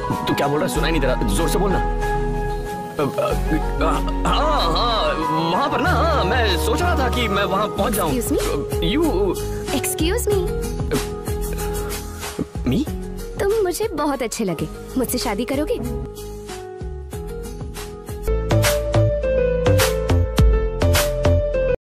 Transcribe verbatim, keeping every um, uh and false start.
तू क्या बोल रहा है? सुनाई नहीं दे रहा, जोर से बोलना। हाँ हाँ वहाँ पर ना, हाँ मैं सोच रहा था कि मैं वहाँ पहुँच जाऊँ। यू एक्सक्यूज मी, तुम मुझे बहुत अच्छे लगे, मुझसे शादी करोगे?